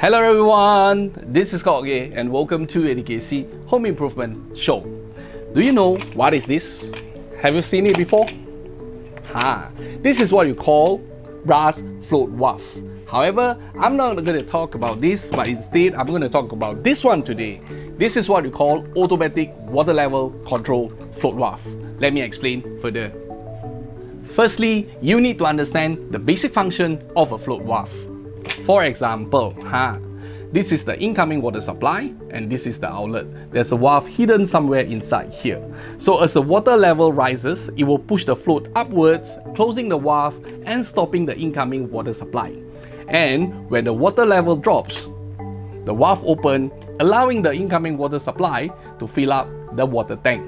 Hello everyone, this is Kok Gei and welcome to ADKC Home Improvement Show. Do you know what is this? Have you seen it before? This is what you call brass float waff. However, I'm not going to talk about this, but instead I'm going to talk about this one today. This is what you call automatic water level control float waff. Let me explain further. Firstly, you need to understand the basic function of a float waff. For example, this is the incoming water supply and this is the outlet. There's a waff hidden somewhere inside here. So as the water level rises, it will push the float upwards, closing the waff and stopping the incoming water supply. And when the water level drops, the waff opens, allowing the incoming water supply to fill up the water tank.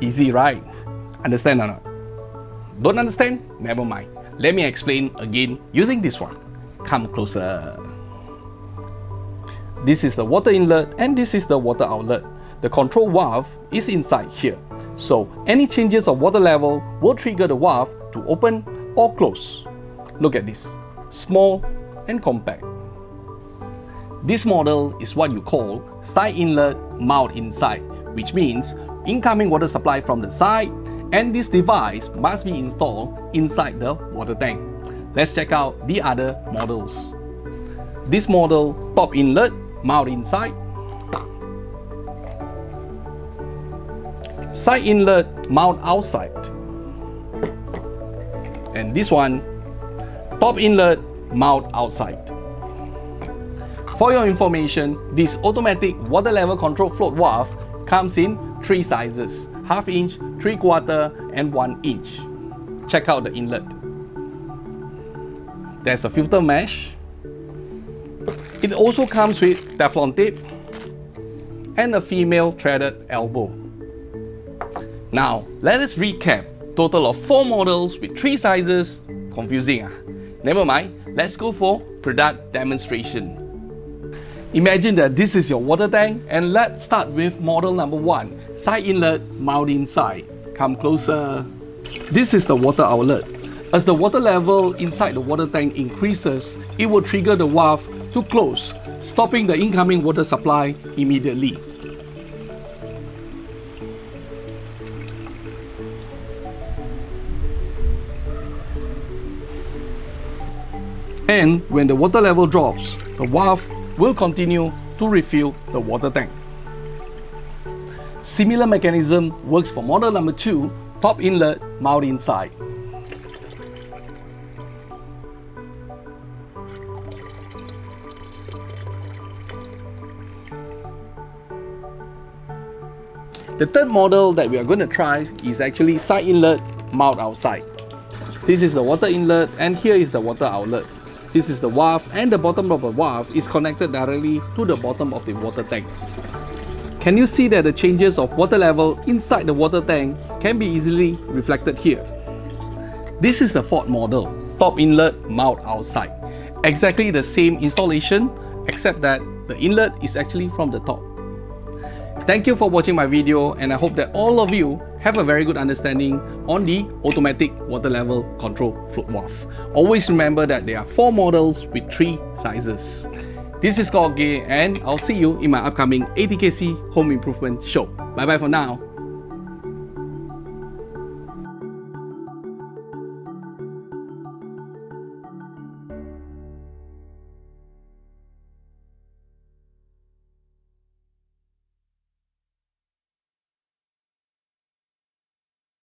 Easy, right? Understand or not? Don't understand? Never mind. Let me explain again using this one. Come closer. This is the water inlet and this is the water outlet. The control valve is inside here. So any changes of water level will trigger the valve to open or close. Look at this. Small and compact. This model is what you call side inlet mount inside, which means incoming water supply from the side, and this device must be installed inside the water tank. Let's check out the other models. This model, top inlet, mount inside. Side inlet, mount outside. And this one, top inlet, mount outside. For your information, this automatic water level control float valve comes in three sizes: half inch, 3/4 and 1 inch. Check out the inlet. There's a filter mesh. It also comes with Teflon tape and a female threaded elbow. Now, let us recap. Total of 4 models with 3 sizes. Confusing, Never mind, let's go for product demonstration. Imagine that this is your water tank, and let's start with model number 1, side inlet, mount inside. Come closer. This is the water outlet. As the water level inside the water tank increases, it will trigger the valve to close, stopping the incoming water supply immediately. And when the water level drops, the valve will continue to refill the water tank. Similar mechanism works for model number 2, top inlet, mount inside. The third model that we are going to try is actually side inlet, mount outside. This is the water inlet and here is the water outlet. This is the valve, and the bottom of the valve is connected directly to the bottom of the water tank. Can you see that the changes of water level inside the water tank can be easily reflected here? This is the fourth model, top inlet, mount outside. Exactly the same installation, except that the inlet is actually from the top. Thank you for watching my video, and I hope that all of you have a very good understanding on the automatic water level control float valve. Always remember that there are 4 models with 3 sizes. This is Kok Gei and I'll see you in my upcoming ADKC Home Improvement Show. Bye bye for now.